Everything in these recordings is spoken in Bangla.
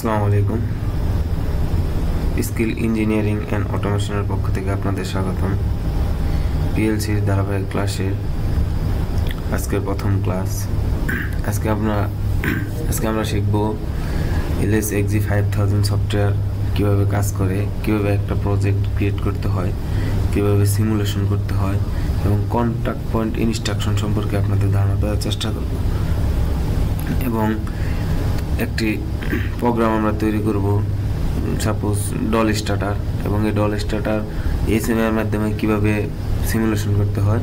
আসসালামু আলাইকুম স্কিল ইঞ্জিনিয়ারিং অ্যান্ড অটোমেশনের পক্ষ থেকে আপনাদের স্বাগতম। পিএলসি ধারাবাহিক ক্লাসের আজকে প্রথম ক্লাস। আজকে আমরা শিখব এলএস এক্সজি 5000 সফটওয়্যার কীভাবে কাজ করে, কীভাবে একটা প্রজেক্ট ক্রিয়েট করতে হয়, কীভাবে সিমুলেশন করতে হয় এবং কন্টাক্ট পয়েন্ট ইনস্ট্রাকশন সম্পর্কে আপনাদের ধারণা দেওয়ার চেষ্টা করব। এবং একটি প্রোগ্রাম আমরা তৈরি করব, সাপোজ ডল স্টার্টার, এবং এই ডল স্টার্টার এসএমআইয়ের মাধ্যমে কীভাবে সিমুলেশন করতে হয়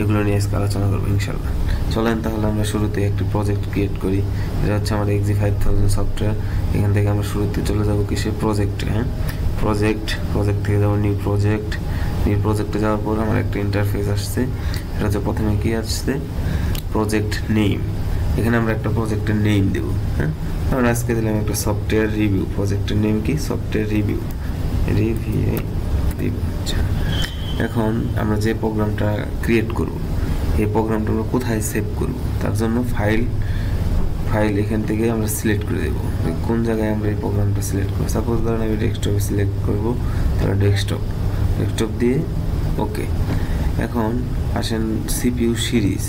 এগুলো নিয়ে আজকে আলোচনা করবো ইনশাল্লাহ। চলেন তাহলে আমরা শুরুতে একটি প্রজেক্ট ক্রিয়েট করি। এটা হচ্ছে আমাদের এক্সজি 5000 সফটওয়্যার। এখান থেকে আমরা শুরুতে চলে যাবো কিসে, প্রজেক্টে। হ্যাঁ, প্রজেক্ট থেকে যাবো নিউ প্রজেক্ট। নিউ প্রজেক্টে যাওয়ার পর আমার একটা ইন্টারফেস আসছে। এটা হচ্ছে প্রথমে কী আসছে, প্রজেক্ট নেম। এখানে আমরা একটা প্রজেক্টের নেম দেবো। হ্যাঁ, আমরা আজকে দিলাম একটা সফটওয়্যার রিভিউ। প্রজেক্টের নেম কি, সফটওয়্যার রিভিউ। আচ্ছা, এখন আমরা যে প্রোগ্রামটা ক্রিয়েট করব এই প্রোগ্রামটা আমরা কোথায় সেভ করব, তার জন্য ফাইল এখান থেকে আমরা সিলেক্ট করে দেবো কোন জায়গায় আমরা এই প্রোগ্রামটা সিলেক্ট করব। সাপোজ ধরেন আমি ডেস্কটপে সিলেক্ট করব, তাহলে ডেস্কটপ দিয়ে ওকে। এখন আসেন সিপিইউ সিরিজ।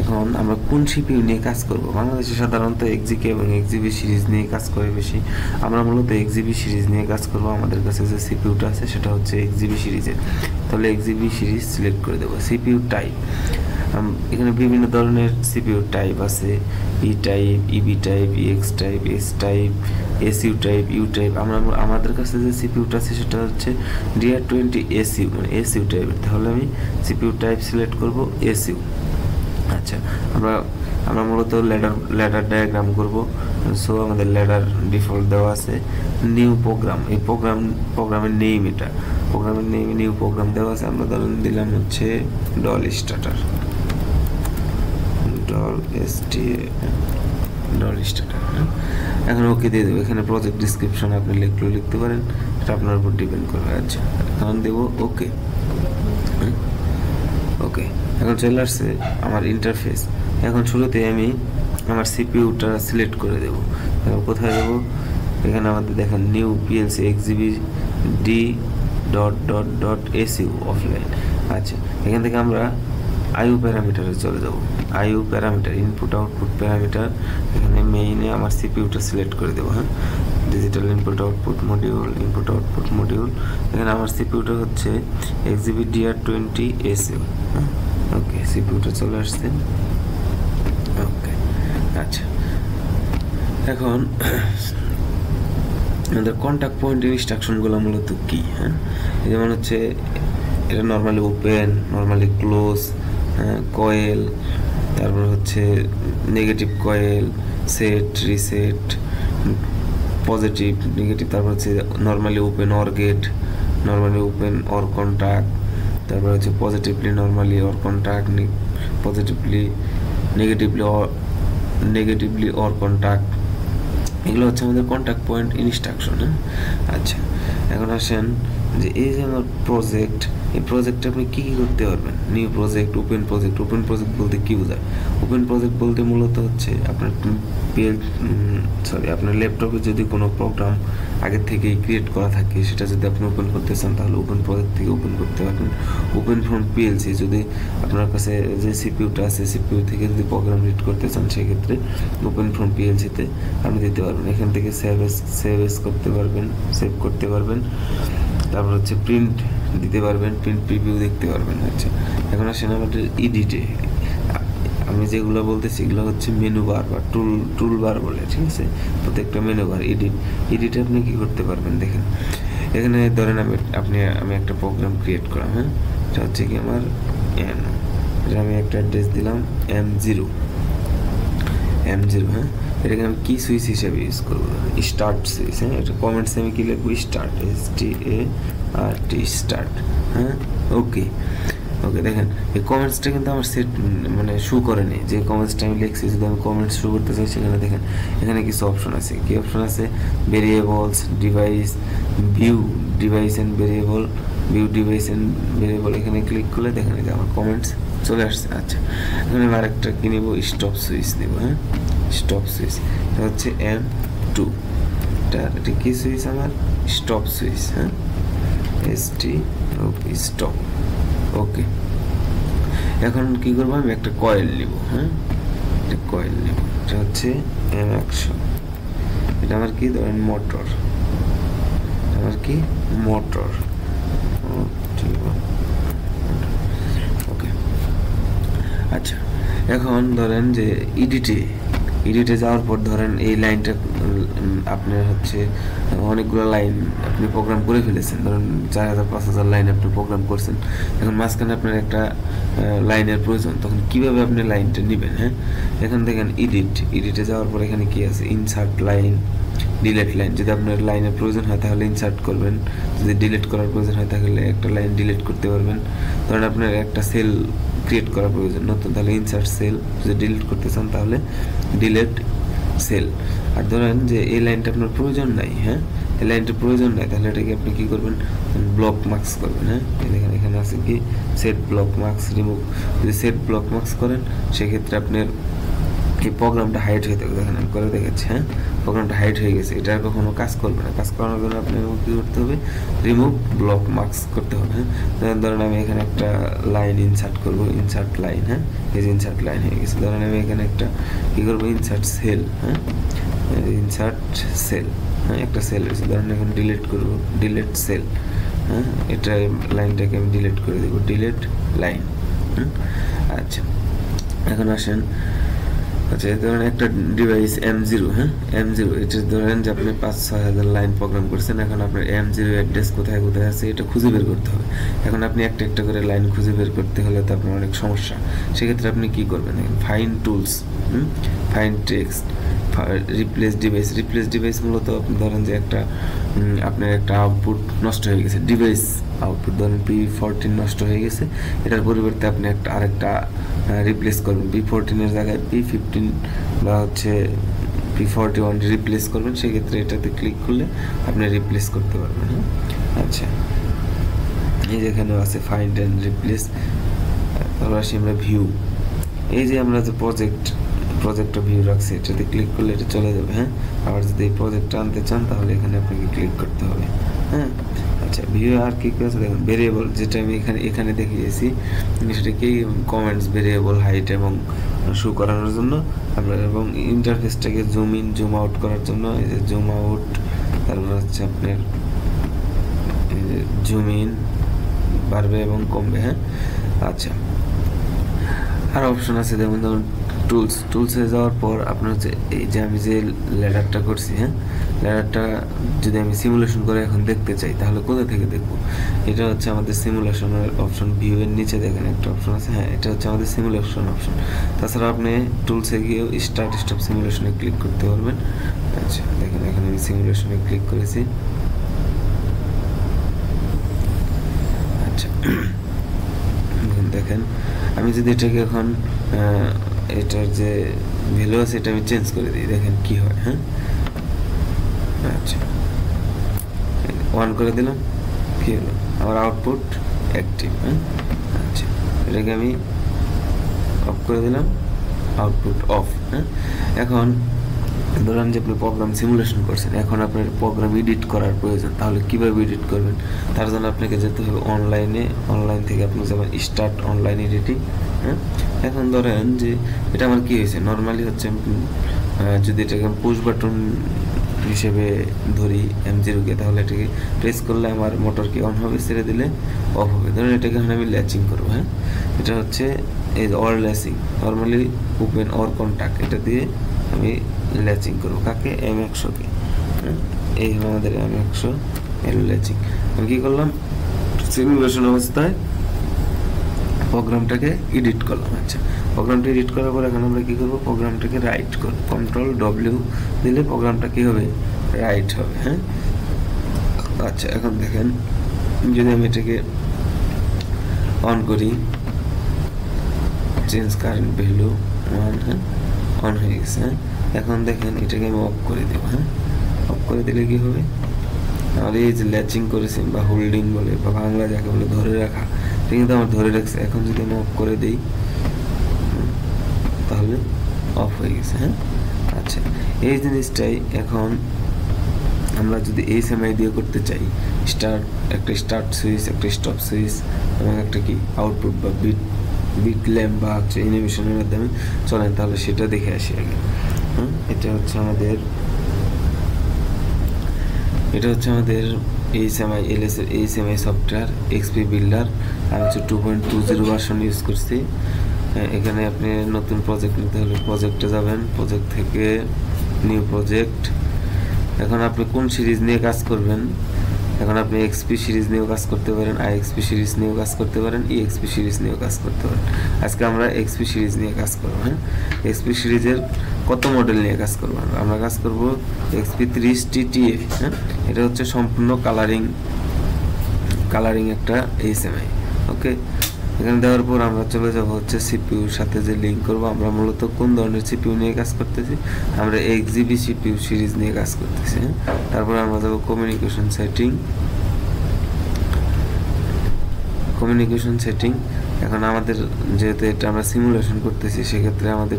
এখন আমরা কোন সিপিইউ নিয়ে কাজ করব? বাংলাদেশে সাধারণত এক্সজিকে এবং এক্সজিবি সিরিজ নিয়ে কাজ করে বেশি। আমরা মূলত এক্সজিবি সিরিজ নিয়ে কাজ করব। আমাদের কাছে যে সিপিইউটা আছে সেটা হচ্ছে এক্সজিবি সিরিজের। তাহলে এক্সজিবি সিরিজ সিলেক্ট করে দেবো। সিপিইউ টাইপ, এখানে বিভিন্ন ধরনের সিপিইউ টাইপ আছে, E type, EB type, EX type, S type, SU type, U type. আমাদের কাছে যে সিপিইউটা আছে সেটা হচ্ছে DR20 SU, মানে এসইউ টাইপের। তাহলে আমি সিপিইউ টাইপ সিলেক্ট করব এসইউ। আচ্ছা, আমরা মূলত ল্যাডার ডায়াগ্রাম করব, সো আমাদের ল্যাডার ডিফল্ট দেওয়া আছে। নিউ প্রোগ্রাম, এই প্রোগ্রামের নেম, এটা প্রোগ্রামের নেম নিউ প্রোগ্রাম দেওয়া আছে। আমরা ধরুন দিলাম হচ্ছে ডল স্টার্টার, ডল স্টার্টার। এখন ওকে দিয়ে দেবো। এখানে প্রজেক্ট ডিসক্রিপশন আপনি লিখতে পারেন, এটা আপনার উপর ডিপেন্ড করবে। আচ্ছা, এখন দেবো ওকে। ওকে, এখন চলে আসছে আমার ইন্টারফেস। এখন শুরুতে আমি আমার সিপিইউটা সিলেক্ট করে দেবো। কোথায় দেবো, এখানে আমাদের দেখেন new PLC XGB D...SU offline. আচ্ছা, এখান থেকে আমরা আইইউ প্যারামিটারে চলে যাবো। IU parameter, input output parameter. এখানে মেইনে আমার সিপিইউটা সিলেক্ট করে দেবো। হ্যাঁ, ডিজিটাল ইনপুট আউটপুট মডিউল, এখানে আমার সিপিইউটা হচ্ছে এক্সজিবি DR20 SU। হ্যাঁ, ওকে, সিপিইউটা চলে আসছে। ওকে, আচ্ছা, এখন আমাদের কন্টাক্ট পয়েন্ট ইনস্ট্রাকশনগুলো মূলত কী। হ্যাঁ, যেমন হচ্ছে এটা normally open, normally close, coil, তারপর হচ্ছে negative coil, set, reset, positive, negative, তারপর হচ্ছে normally open or gate, normally open or contact, তারপর হচ্ছে positively normally or contact, negatively or contact. এগুলো হচ্ছে আমাদের কন্টাক্ট পয়েন্ট ইনস্ট্রাকশন। হ্যাঁ, আচ্ছা, এখন আসেন যে এই যে আমার প্রজেক্ট, এই প্রজেক্টে আপনি কী কী করতে পারবেন। নিউ প্রজেক্ট, ওপেন প্রজেক্ট বলতে কী বোঝায়? ওপেন প্রজেক্ট বলতে মূলত হচ্ছে আপনার আপনার ল্যাপটপে যদি কোনো প্রোগ্রাম আগের থেকেই ক্রিয়েট করা থাকে সেটা যদি আপনি ওপেন করতে চান তাহলে ওপেন প্রজেক্ট থেকে ওপেন করতে পারবেন। ওপেন ফ্রম পিএলসি, যদি আপনার কাছে যে সিপিইউটা আছে সিপিইউ থেকে যদি প্রোগ্রাম রিড করতে চান সেক্ষেত্রে ওপেন ফ্রম পিএলসিতে আপনি দিতে পারবেন। এখান থেকে সেভ করতে পারবেন, তারপর হচ্ছে প্রিন্ট দিতে পারবেন, প্রিন্ট প্রিভিউ দেখতে পারবেন। আচ্ছা, এখন আসেন আমাদের ইডিটে। আমি যেগুলো বলতেছি এগুলো হচ্ছে মেনু বার বা টুল বার বলে, ঠিক আছে। প্রত্যেকটা মেনু বার। ইডিটে আপনি কী করতে পারবেন দেখেন, এখানে ধরেন আমি একটা প্রোগ্রাম ক্রিয়েট করলাম। হ্যাঁ, এটা হচ্ছে কি আমার আমি একটা অ্যাড্রেস দিলাম M0। হ্যাঁ, এটাকে আমি কী সুইচ হিসাবে ইউজ করবো, স্টার্ট সুইচ। হ্যাঁ, এটা কমেন্টসে আমি কী লিখবো, স্টার্ট, START স্টার্ট। হ্যাঁ, ওকে দেখেন এই কমেন্টসটা কিন্তু আমার সেট মানে শু করে নেই। যে কমেন্টসটা আমি লিখছি, যদি আমি কমেন্টস শু করতে চাই সেখানে দেখেন এখানে কিছু অপশন আছে। কী অপশন আছে, variables, device, view device and variable, এখানে ক্লিক করলে দেখেন এটা আমার কমেন্টস চলে আসছে। আচ্ছা, এখানে আমি আরেকটা কিনবো, স্টপ সুইচ নেব। হ্যাঁ, স্টপ সুইচ, এটা হচ্ছে M2। একটা এটা কি সুইচ, আমার স্টপ সুইচ, হ্যাঁ এসটি ওকে স্টপ ওকে। এখন কি করব আমি একটা কয়েল নিব, হ্যাঁ একটা কয়েল নিব, এটা হচ্ছে M100, এটা আমার কি ধরেন মোটর, আমার কি মোটর ওকে। আচ্ছা এখন ধরেন যে ইডিটে ইডিটে যাওয়ার পর ধরেন এই লাইনটা আপনার হচ্ছে অনেকগুলো লাইন আপনি প্রোগ্রাম করে ফেলেছেন, ধরেন 4000-5000 লাইন আপনি প্রোগ্রাম করছেন, এখন মাঝখানে আপনার একটা লাইনের প্রয়োজন, তখন কিভাবে আপনি লাইনটা নেবেন। হ্যাঁ এখান থেকে ইডিট, ইডিটে যাওয়ার পর এখানে কি আছে ইনসার্ট লাইন, ডিলেট লাইন, যদি আপনার লাইনের প্রয়োজন হয় তাহলে ইনসার্ট করবেন, যদি ডিলেট করার প্রয়োজন হয় তাহলে একটা লাইন ডিলেট করতে পারবেন। ধরেন আপনার একটা সেল ক্রিয়েট করার প্রয়োজন নতুন, তাহলে ইনসার্ট সেল, যদি ডিলিট করতে চান তাহলে ডিলেট সেল। আর ধরেন যে এই লাইনটা আপনার প্রয়োজন নাই, হ্যাঁ এই লাইনটা প্রয়োজন নাই, তাহলে এটাকে আপনি কী করবেন ব্লক মার্কস করবেন। হ্যাঁ এখানে এখানে আছে কি সেট ব্লক মার্কস রিমুভ, যদি সেট ব্লক মার্কস করেন সেক্ষেত্রে আপনার এই প্রোগ্রামটা হাইড হয়ে থাকবে, দেখেন আমি করে দেখাচ্ছি, হ্যাঁ প্রোগ্রামটা হাইড হয়ে গেছে, এটা আর কখনো কাজ করবে না। কাজ করানোর জন্য আপনাকে কী করতে হবে রিমুভ ব্লক মার্কস করতে হবে। হ্যাঁ ধরেন আমি এখানে একটা লাইন ইনসার্ট করবো, ইনসার্ট লাইন, হ্যাঁ এই যে ইনসার্ট লাইন হয়ে গেছে। ধরেন আমি এখানে একটা কী করবো ইনসার্ট সেল, হ্যাঁ ইনসার্ট সেল, হ্যাঁ একটা সেল রয়েছে, ধরেন এখন ডিলিট করবো ডিলিট সেল, হ্যাঁ এটা লাইনটাকে আমি ডিলিট করে দেবো ডিলিট লাইন। আচ্ছা এখন আসেন, আচ্ছা ধরেন একটা ডিভাইস M0, হ্যাঁ M0 এটা ধরেন যে আপনি 5-6 হাজার লাইন প্রোগ্রাম করছেন, এখন আপনার M0 অ্যাড্রেস কোথায় কোথায় আছে এটা খুঁজে বের করতে হবে। এখন আপনি একটা একটা করে লাইন খুঁজে বের করতে হলে তো আপনার অনেক সমস্যা, সেক্ষেত্রে আপনি কী করবেন find tools, find text, replace device. Replace device মূলত ধরেন যে একটা আপনার একটা আউটপুট নষ্ট হয়ে গেছে, ডিভাইস আউটপুট ধরেন P14 নষ্ট হয়ে গেছে, এটার পরিবর্তে আপনি একটা আরেকটা রিপ্লেস করবেন, P14-এর জায়গায় P15 বা হচ্ছে P41 রিপ্লেস করবেন, সেক্ষেত্রে এটাতে ক্লিক করলে আপনি রিপ্লেস করতে পারবেন। আচ্ছা এই যেখানেও আছে ফাইন্ড অ্যান্ড রিপ্লেস। তারপর আসি আমরা ভিউ, এই যে আমরা যে প্রজেক্টটা ভিউ রাখছি এটাতে ক্লিক করলে এটা চলে যাবে। হ্যাঁ আবার যদি এই প্রজেক্টটা আনতে চান তাহলে এখানে আপনাকে ক্লিক করতে হবে। হ্যাঁ আচ্ছা ভিউ আর কি কী আছে দেখুন, ভেরিয়েবল যেটা আমি এখানে দেখিয়েছি সেটাকেই কমেন্টস ভেরিয়েবল হাইট এবং শো করানোর জন্য আমরা, এবং ইন্টারফেসটাকে জুম ইন জুম আউট করার জন্য এই যে জুম আউট, তারপর হচ্ছে আপনার জুম ইন বাড়বে এবং কমবে। হ্যাঁ আচ্ছা আর অপশন আছে যেমন ধরুন টুলস, টুলসে যাওয়ার পর আপনার হচ্ছে এই যে আমি যে ল্যাডারটা করছি, হ্যাঁ ল্যাডারটা যদি আমি সিমুলেশন করে এখন দেখতে চাই তাহলে কোথা থেকে দেখব, এটা হচ্ছে আমাদের সিমুলেশনের অপশন, ভিউয়ের নিচে দেখেন একটা অপশন আছে, হ্যাঁ এটা হচ্ছে আমাদের সিমুলেশন অপশন। তাছাড়া আপনি টুলসে গিয়েও স্টার্ট স্টপ সিমুলেশনে ক্লিক করতে পারবেন। আচ্ছা দেখেন এখানে আমি সিমুলেশনে ক্লিক করেছি। আচ্ছা দেখেন আমি যদি এটাকে এখন এটার যে ভ্যালু আছে এটা আমি চেঞ্জ করে দিই, দেখেন কি হয়। হ্যাঁ আচ্ছা 1 করে দিলাম, কি হলো আমার আউটপুট অ্যাক্টিভ। হ্যাঁ আচ্ছা এটাকে আমি অফ করে দিলাম, আউটপুট অফ। হ্যাঁ এখন ধরেন যে আপনি প্রোগ্রাম সিমুলেশন করছেন, এখন আপনার প্রোগ্রাম এডিট করার প্রয়োজন, তাহলে কীভাবে এডিট করবেন তার জন্য আপনাকে যেতে হবে অনলাইনে, অনলাইন থেকে আপনি যাবেন স্টার্ট অনলাইন এডিটিং। হ্যাঁ এখন ধরেন যে এটা আমার কী হয়েছে, নর্মালি হচ্ছে যদি এটাকে পুশ বাটন হিসেবে ধরি M0কে, তাহলে এটাকে প্রেস করলে আমার মোটরকে অন হবে, ছেড়ে দিলে অফ হবে। ধরেন এটাকে এখন আমি ল্যাচিং করবো, হ্যাঁ এটা হচ্ছে এই or latching, normally open or contact, এটা দিয়ে আমি ল্যাচিং করবো কাকে M100কে। এই হলো আমাদের M100 এর ল্যাচিং। আমি কী করলাম সিমুলেশন অবস্থায় প্রোগ্রামটাকে এডিট করলাম। আচ্ছা প্রোগ্রামটা এডিট করার পর এখন আমরা কী করবো প্রোগ্রামটাকে রাইট করব, Ctrl W দিলে প্রোগ্রামটা কী হবে রাইট হবে। হ্যাঁ আচ্ছা এখন দেখেন যদি আমি এটাকে অন করি, চেঞ্জ কারেন্ট ভ্যালু 1, হ্যাঁ অন হয়ে গেছে। হ্যাঁ এখন দেখেন এটাকে আমি অফ করে দেবো, হ্যাঁ অফ করে দিলে কী হবে আর এই যে ল্যাচিং করেছি বা হোল্ডিং বলে বা বাংলা যাকে বলে ধরে রাখা, এটা কিন্তু আমার ধরে রাখছে। এখন যদি আমি অফ করে দিই তাহলে অফ হয়ে গেছে। হ্যাঁ আচ্ছা এই জিনিসটাই এখন আমরা যদি এই SMI দিয়ে করতে চাই স্টার্ট একটা স্টার্ট সুইচ একটা স্টপ সুইচ এবং একটা কি আউটপুট বা বিট বিট ল্যাম্প বা হচ্ছে অ্যানিমেশনের মাধ্যমে চলেন তাহলে সেটা দেখে আসি আগে। এটা হচ্ছে আমাদের SMI LS SMI software XP Builder আমি 2.20 ভার্সন ইউজ করছি। এখানে আপনি নতুন প্রজেক্ট নিতে হলে প্রজেক্টে যাবেন, প্রজেক্ট থেকে নিউ প্রজেক্ট। এখন আপনি কোন সিরিজ নিয়ে কাজ করবেন, এখন আপনি XP সিরিজ নিয়েও কাজ করতে পারেন, IXP সিরিজ নিয়েও কাজ করতে পারেন, EXP সিরিজ নিয়েও কাজ করতে পারেন। আজকে আমরা XP সিরিজ নিয়ে কাজ করব। হ্যাঁ, XP সিরিজের কত মডেল নিয়ে কাজ করব? আমরা কাজ করব XP3DTA। হ্যাঁ, এটা হচ্ছে সম্পূর্ণ কালারিং একটা SMI। ওকে, এখানে দেওয়ার পর আমরা চলে যাব হচ্ছে সিপিউর সাথে যে লিঙ্ক করব। আমরা মূলত কোন ধরনের সিপিউ নিয়ে কাজ করতেছি? আমরা XGB সিপিউ সিরিজ নিয়ে কাজ করতেছি। তারপর আমরা যাব কমিউনিকেশন সেটিং। এখন আমাদের যেহেতু এটা আমরা সিমুলেশন করতেছি সেক্ষেত্রে আমাদের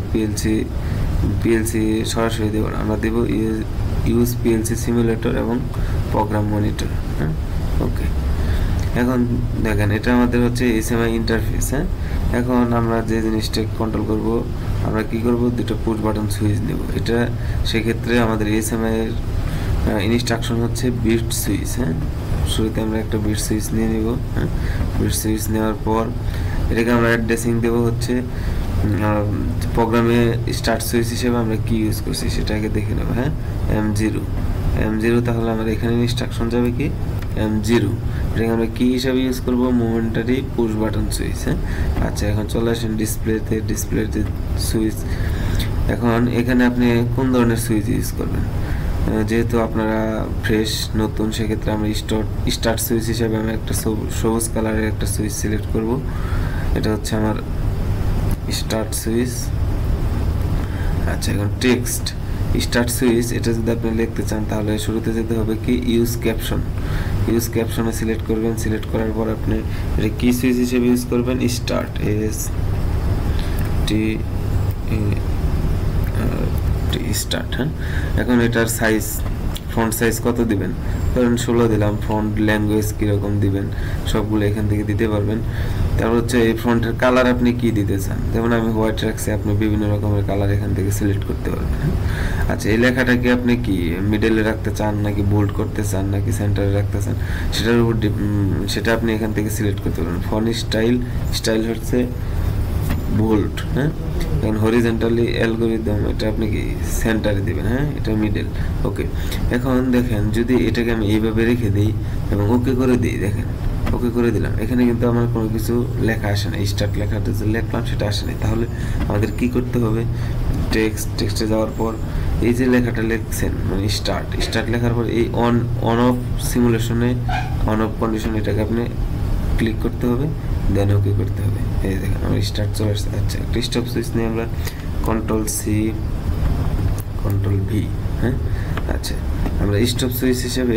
PLC সরাসরি দেব না, আমরা দেব ইউজ PLC সিমুলেটর এবং প্রোগ্রাম মনিটর। হ্যাঁ, ওকে। এখন দেখেন এটা আমাদের হচ্ছে SMI ইন্টারফেস। হ্যাঁ, এখন আমরা যে জিনিসটা কন্ট্রোল করব, আমরা কি করব, দুটো পুশ বাটন সুইচ নেব। এটা সেক্ষেত্রে আমাদের SMI এর ইনস্ট্রাকশন হচ্ছে বিট সুইচ। হ্যাঁ, শুরুতে আমরা একটা বিট সুইচ নিয়ে নেব। হ্যাঁ, বিট সুইচ নেওয়ার পর এটাকে আমরা অ্যাড্রেসিং দেব হচ্ছে প্রোগ্রামে স্টার্ট সুইচ হিসেবে আমরা কি ইউজ করছি সেটাকে দেখে নেব। হ্যাঁ, M0। তাহলে আমাদের এখানে ইনস্ট্রাকশন যাবে কি M0, এটাকে আমরা কি হিসাবে ইউজ করব? Momentary push button switch. হ্যাঁ, আচ্ছা, এখন চলে আসেন ডিসপ্লেতে সুইচ। এখন এখানে আপনি কোন ধরনের সুইচ ইউজ করবেন? যেহেতু আপনারা ফ্রেশ নতুন সেক্ষেত্রে আমরা স্টার্ট সুইচ হিসাবে আমি একটা সবুজ কালারের একটা সুইচ সিলেক্ট করব। এটা হচ্ছে আমার স্টার্ট সুইচ। আচ্ছা, এখন টেক্সট স্টার্ট সুইচ, এটা যদি আপনি লিখতে চান তাহলে শুরুতে যেতে হবে কি ইউজ ক্যাপশনে সিলেক্ট করবেন। সিলেক্ট করার পর আপনি এটা কি সুইচ হিসেবে ইউজ করবেন? Start START। হ্যাঁ, এখন এটার ফন্ট সাইজ কত দিবেন? ধরুন 16 দিলাম। ফন্ট ল্যাঙ্গুয়েজ কীরকম দিবেন সবগুলো এখান থেকে দিতে পারবেন। তারপর হচ্ছে এই ফন্টের কালার আপনি কি দিতে চান, যেমন আমি হোয়াইট রাখছি, আপনি বিভিন্ন রকমের কালার এখান থেকে সিলেক্ট করতে পারবেন। আচ্ছা, এই লেখাটাকে আপনি কি মিডলে রাখতে চান নাকি বোল্ড করতে চান নাকি সেন্টারে রাখতে চান সেটার উপর সেটা আপনি এখান থেকে সিলেক্ট করতে পারবেন। ফন্ট স্টাইল হচ্ছে বোল্ড। হ্যাঁ, এখন হরিজন্টালি অ্যালগোরিদম এটা আপনি কি সেন্টারে দেবেন। হ্যাঁ, এটা মিডল। ওকে, এখন দেখেন যদি এটাকে আমি এইভাবে রেখে দিই এবং ওকে করে দিই, দেখেন ওকে করে দিলাম, এখানে কিন্তু আমার কোনো কিছু লেখা আসে না। স্টার্ট লেখাটা যে লেখলাম সেটা আসে না। তাহলে আমাদের কি করতে হবে? টেক্সটে যাওয়ার পর এই যে লেখাটা লিখছেন, মানে স্টার্ট লেখার পর এই অন অফ সিমুলেশনে অন অফ কন্ডিশন এটাকে আপনি ক্লিক করতে হবে, দেন ওকে করতে হবে। এই দেখেন আমরা স্টার্ট চলে আসছে। আচ্ছা, একটা স্টপ সুইচ নিয়ে আমরা কন্ট্রোল C কন্ট্রোল V। হ্যাঁ, আচ্ছা, আমরা স্টপ সুইচ হিসেবে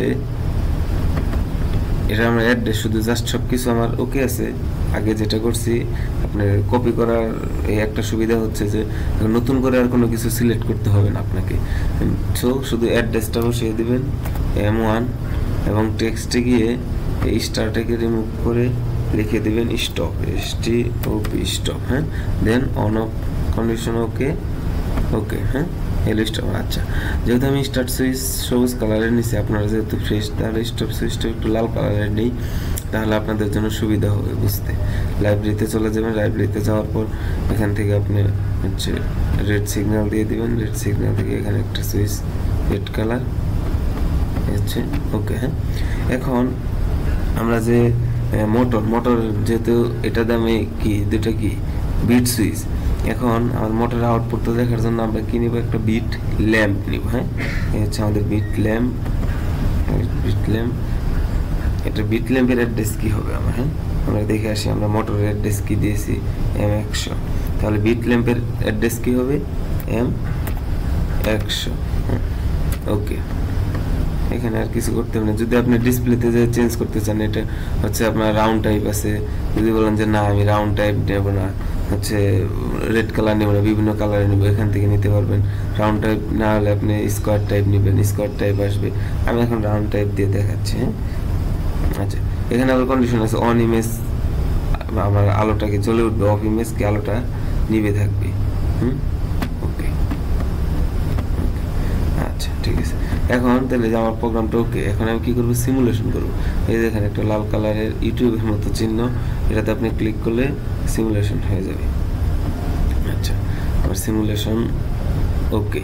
এটা আমরা অ্যাড্রেস শুধু জাস্ট সব কিছু আমার ওকে আছে। আগে যেটা করছি আপনার কপি করার এই একটা সুবিধা হচ্ছে যে নতুন করে আর কোনো কিছু সিলেক্ট করতে হবে না আপনাকে। সো শুধু অ্যাড্রেসটা বসিয়ে দেবেন M1 এবং টেক্সটে গিয়ে এই স্টারটাকে রিমুভ করে লিখে দেবেন স্টপ STOP। হ্যাঁ, দেন অন অফ কন্ডিশন ওকে। হ্যাঁ, এলো স্টপ। আচ্ছা, যেহেতু আমি স্টার্ট সুইচ সবুজ কালারের নিচে, আপনারা যেহেতু ফ্রেশ তাহলে স্টপ সুইচটা একটু লাল কালারের নেই, তাহলে আপনাদের জন্য সুবিধা হবে বুঝতে। লাইব্রেরিতে চলে যাবেন, লাইব্রেরিতে যাওয়ার পর এখান থেকে আপনি হচ্ছে রেড সিগন্যাল দিয়ে দেবেন। রেড সিগন্যাল থেকে এখানে একটা সুইচ রেড কালার হচ্ছে ওকে। হ্যাঁ, এখন আমরা যে মোটর যেহেতু এটা দামে কি দুটো কি বিট সুইচ, এখন আমার মোটরের আউটপুটটা দেখার জন্য আমরা কি নেব? একটা বিট ল্যাম্প নিব। হ্যাঁ, এই হচ্ছে আমাদের বিট ল্যাম্প। এটা বিট ল্যাম্পের অ্যাড্রেস কি হবে আমার? হ্যাঁ, আমরা দেখে আসি আমরা মোটরের অ্যাড্রেস কি দিয়েছি M100। তাহলে বিট ল্যাম্পের অ্যাড্রেস কি হবে? M100। হ্যাঁ, ওকে। এখানে আর কিছু করতে হবে না। যদি আপনি ডিসপ্লেতে যে চেঞ্জ করতে চান, এটা হচ্ছে আপনার রাউন্ড টাইপ আছে, যদি বলেন যে না আমি রাউন্ড টাইপ নেব না, হচ্ছে রেড কালার নেবেন বিভিন্ন কালারে নেবেন এখান থেকে নিতে পারবেন রাউন্ড টাইপ না হলে আপনি স্কয়ার টাইপ নেবেন স্কয়ার টাইপ আসবে আমি এখন রাউন্ড টাইপ দিয়ে দেখাচ্ছি আচ্ছা এখানে আবার কন্ডিশন আছে অন ইমেজ আমার আলোটাকে চলে উঠবে অফ ইমেজ কি আলোটা নিভে থাকবে ওকে আচ্ছা ঠিক আছে এখন তাহলে যে আমার প্রোগ্রামটা ওকে এখন আমি কি করব সিমুলেশন করব এই যে এখানে একটা লাল কালারের ইউটিউবের মতো চিহ্ন এটাতে আপনি ক্লিক করলে সিমুলেশন হয়ে যাবে আচ্ছা আমার সিমুলেশন ওকে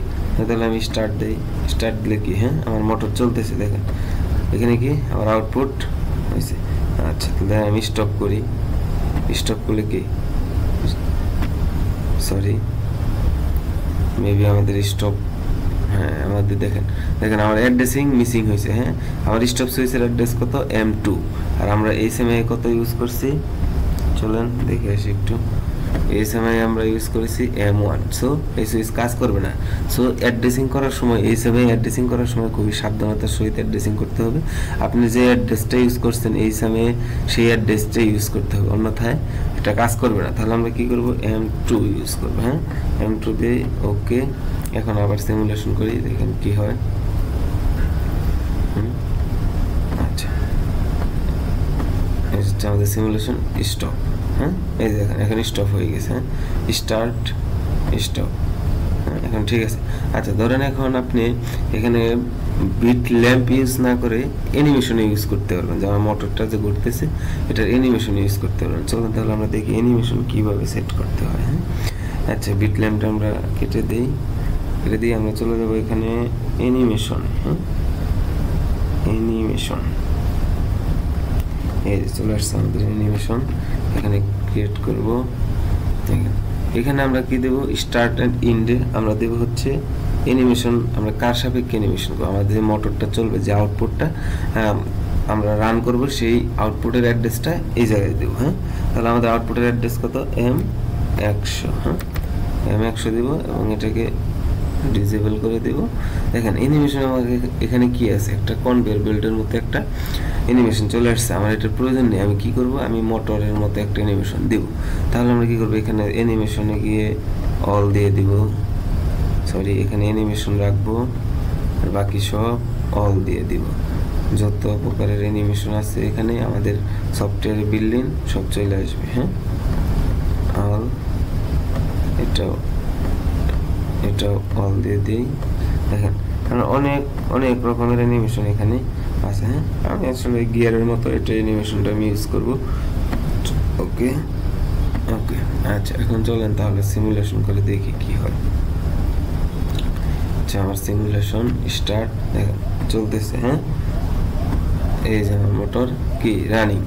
তাহলে আমি স্টার্ট দেই স্টার্ট দিলে কি হ্যাঁ আমার মোটর চলতেছে দেখেন এখানে কি আমার আউটপুট হইছে আচ্ছা তাহলে আমি স্টপ করি স্টপ করলে কি সরি মেবি আমাদের স্টপ হ্যাঁ আমাদের দেখেন দেখেন আমার অ্যাড্রেসিং মিসিং হয়েছে হ্যাঁ আমার স্টপ সুইচের অ্যাড্রেস কত M2 আর আমরা SMI কত ইউজ করছি চলেন দেখে আসি একটু SMI আমরা ইউজ করেছি M1 সো এই সুইচ কাজ করবে না সো অ্যাড্রেসিং করার সময় SMI অ্যাড্রেসিং করার সময় খুবই সাবধানতার সহিত অ্যাড্রেসিং করতে হবে আপনি যে অ্যাড্রেসটা ইউজ করছেন SMI সেই অ্যাড্রেসটা ইউজ করতে হবে অন্যথায় এটা কাজ করবে না তাহলে আমরা কি করব M2 ইউজ করব হ্যাঁ M2 দিয়ে ওকে এখন আবার সিমুলেশন করি দেখেন কি হয় আচ্ছা এটা আমাদের সিমুলেশন স্টপ হ্যাঁ এই দেখেন এখন স্টপ হয়ে গেছে হ্যাঁ স্টার্ট স্টপ এখন ঠিক আছে আচ্ছা ধরেন এখন আপনি এখানে বিট ল্যাম্প ইউজ না করে অ্যানিমেশন ইউজ করতে পারবেন যেমন মোটরটা যে ঘুরতেছে এটার অ্যানিমেশন ইউজ করতে পারবেন চলুন তাহলে আমরা দেখি অ্যানিমেশন কিভাবে সেট করতে হয় হ্যাঁ আচ্ছা বিট ল্যাম্পটা আমরা কেটে দেই কেটে দিয়ে আমরা চলে যাব এখানে অ্যানিমেশন হ্যাঁ অ্যানিমেশন এই চলে আসছে আমাদের অ্যানিমেশন এখানে ক্রিয়েট করব এখানে আমরা কি দেব স্টার্ট এন্ড এন্ড আমরা দেব হচ্ছে অ্যানিমেশন আমরা কার সাপেক্ষে অ্যানিমেশন করব আমাদের যে মোটরটা চলবে যে আউটপুটটা আমরা রান করব সেই আউটপুটের অ্যাড্রেসটা এই জায়গায় দেব হ্যাঁ তাহলে আমাদের আউটপুটের অ্যাড্রেস কত M100 হ্যাঁ M100 দেব এবং এটাকে ডিসেবল করে দেব দেখেন অ্যানিমেশন আমাদের এখানে কি আছে একটা কনভেয়ার বেল্টের মতো একটা অ্যানিমেশন চলে আসছে আমার এটার প্রয়োজন নেই আমি কি করব আমি মোটরের মতো একটা অ্যানিমেশন দেব তাহলে আমরা কি করব এখানে অ্যানিমেশনে গিয়ে অল দিয়ে দেব সরি এখানে অ্যানিমেশন রাখবো আর বাকি সব অল দিয়ে দেব যত প্রকারের অ্যানিমেশন আছে এখানে আমাদের সফটওয়্যার বিল্ডিং সব চলে আসবে হ্যাঁ অল এটা অল দিয়ে দেই দেখেন অনেক অনেক রকমের অ্যানিমেশন এখানে আছে হ্যাঁ আমি আসলে গিয়ারের মতো এটা অ্যানিমেশনটা আমি ইউজ করব ওকে ওকে আচ্ছা এখন চলেন তাহলে সিমুলেশন করে দেখি কি হয় আচ্ছা আমার সিমুলেশন স্টার্ট দেখেন চলতেছে হ্যাঁ এই যে আমার মোটর কি রানিং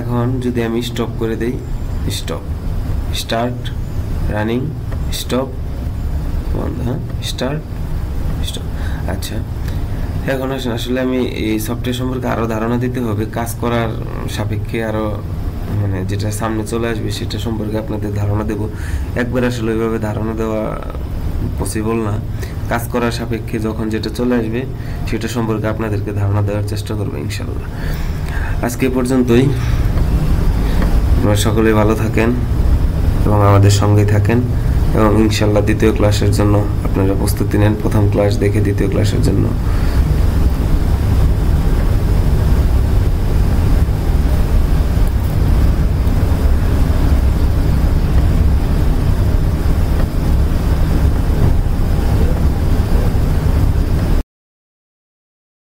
এখন যদি আমি স্টপ করে দেই স্টপ স্টার্ট রানিং স্টপ বন্ধ হ্যাঁ স্টার্ট স্টপ আচ্ছা এখন আসলে আমি এই সফটওয়্যার সম্পর্কে আরও ধারণা দিতে হবে কাজ করার সাপেক্ষে আরও মানে যেটা সামনে চলে আসবে সেটা সম্পর্কে আপনাদের ধারণা দেব একবার আসলে ওইভাবে ধারণা দেওয়া পসিবল না কাজ করার সাপেক্ষে যখন যেটা চলে আসবে সেটা সম্পর্কে আপনাদেরকে ধারণা দেওয়ার চেষ্টা করবো ইনশাল্লাহ আজকে পর্যন্তই আপনারা সকলে ভালো থাকেন এবং আমাদের সঙ্গেই থাকেন এবং ইনশাল্লাহ দ্বিতীয় ক্লাসের জন্য আপনারা প্রস্তুতি নেন প্রথম ক্লাস দেখে দ্বিতীয় ক্লাসের জন্য